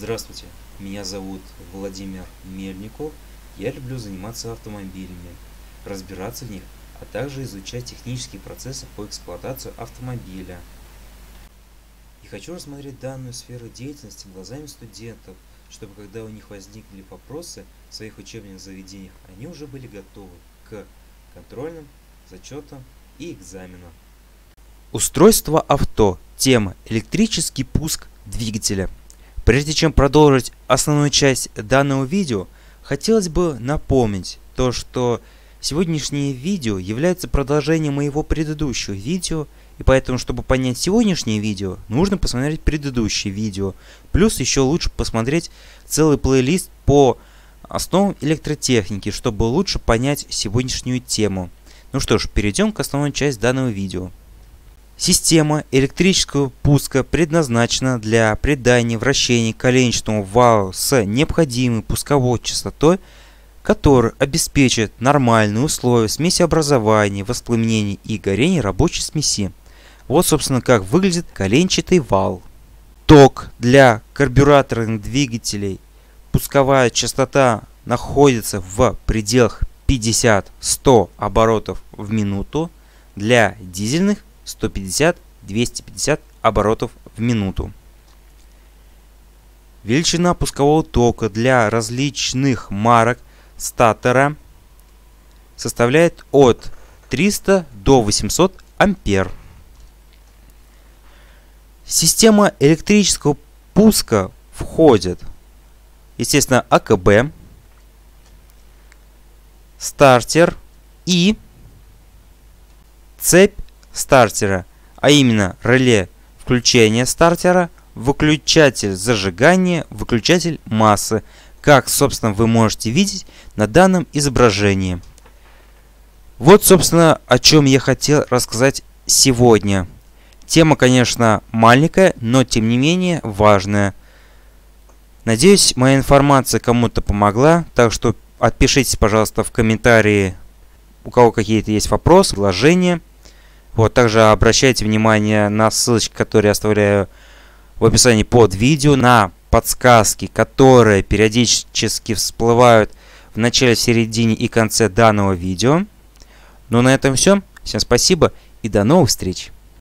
Здравствуйте, меня зовут Владимир Мельников. Я люблю заниматься автомобилями, разбираться в них, а также изучать технические процессы по эксплуатации автомобиля. И хочу рассмотреть данную сферу деятельности глазами студентов, чтобы когда у них возникли вопросы в своих учебных заведениях, они уже были готовы к контрольным, зачетам и экзаменам. Устройство авто. Тема: электрический пуск двигателя. Прежде чем продолжить основную часть данного видео, хотелось бы напомнить то, что сегодняшнее видео является продолжением моего предыдущего видео, и поэтому, чтобы понять сегодняшнее видео, нужно посмотреть предыдущее видео, плюс еще лучше посмотреть целый плейлист по основам электротехники, чтобы лучше понять сегодняшнюю тему. Ну что ж, перейдем к основной части данного видео. Система электрического пуска предназначена для придания вращения коленчатому валу с необходимой пусковой частотой, которая обеспечит нормальные условия смесеобразования, воспламенения и горения рабочей смеси. Вот, собственно, как выглядит коленчатый вал. Ток для карбюраторных двигателей. Пусковая частота находится в пределах 50-100 оборотов в минуту. Для дизельных 150-250 оборотов в минуту. Величина пускового тока для различных марок статора составляет от 300 до 800 ампер. Система электрического пуска входит, естественно, АКБ, стартер и цепь стартера, а именно реле включения стартера, выключатель зажигания, выключатель массы, как, собственно, вы можете видеть на данном изображении. Вот, собственно, о чем я хотел рассказать сегодня. Тема, конечно, маленькая, но, тем не менее, важная. Надеюсь, моя информация кому-то помогла, так что отпишитесь, пожалуйста, в комментарии, у кого какие-то есть вопросы, предложения. Вот, также обращайте внимание на ссылочки, которые я оставляю в описании под видео, на подсказки, которые периодически всплывают в начале, середине и конце данного видео. Ну, на этом все. Всем спасибо и до новых встреч!